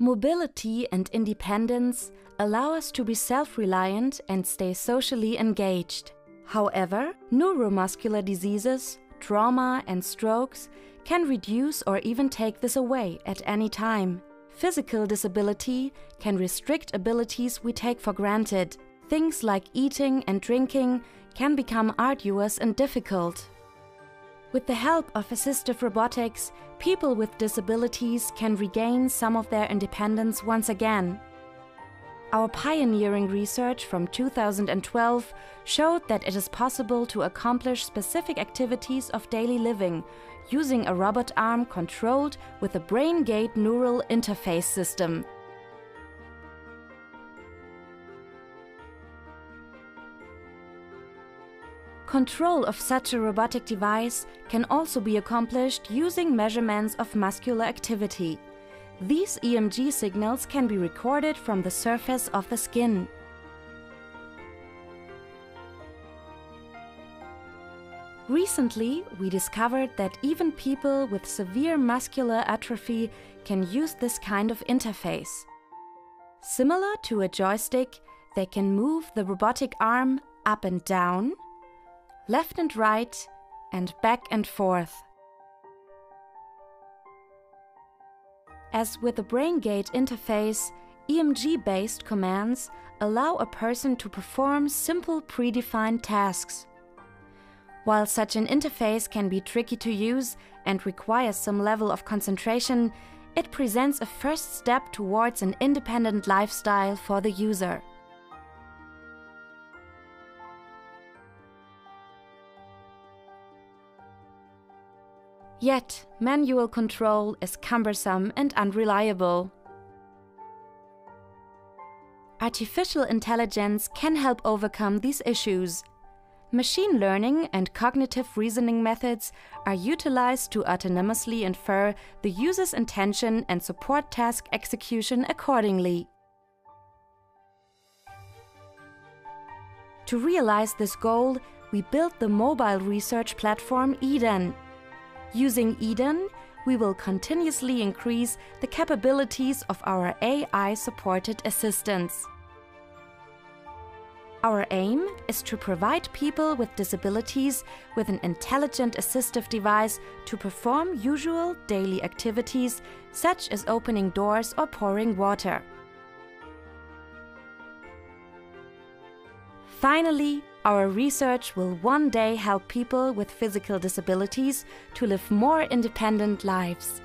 Mobility and independence allow us to be self-reliant and stay socially engaged. However, neuromuscular diseases, trauma and strokes can reduce or even take this away at any time. Physical disability can restrict abilities we take for granted. Things like eating and drinking can become arduous and difficult. With the help of assistive robotics, people with disabilities can regain some of their independence once again. Our pioneering research from 2012 showed that it is possible to accomplish specific activities of daily living using a robot arm controlled with a BrainGate neural interface system. Control of such a robotic device can also be accomplished using measurements of muscular activity. These EMG signals can be recorded from the surface of the skin. Recently, we discovered that even people with severe muscular atrophy can use this kind of interface. Similar to a joystick, they can move the robotic arm up and down, left and right, and back and forth. As with the BrainGate interface, EMG-based commands allow a person to perform simple predefined tasks. While such an interface can be tricky to use and requires some level of concentration, it presents a first step towards an independent lifestyle for the user. Yet, manual control is cumbersome and unreliable. Artificial intelligence can help overcome these issues. Machine learning and cognitive reasoning methods are utilized to autonomously infer the user's intention and support task execution accordingly. To realize this goal, we built the mobile research platform EDAN. Using EDAN, we will continuously increase the capabilities of our AI-supported assistants. Our aim is to provide people with disabilities with an intelligent assistive device to perform usual daily activities, such as opening doors or pouring water. Finally, our research will one day help people with physical disabilities to live more independent lives.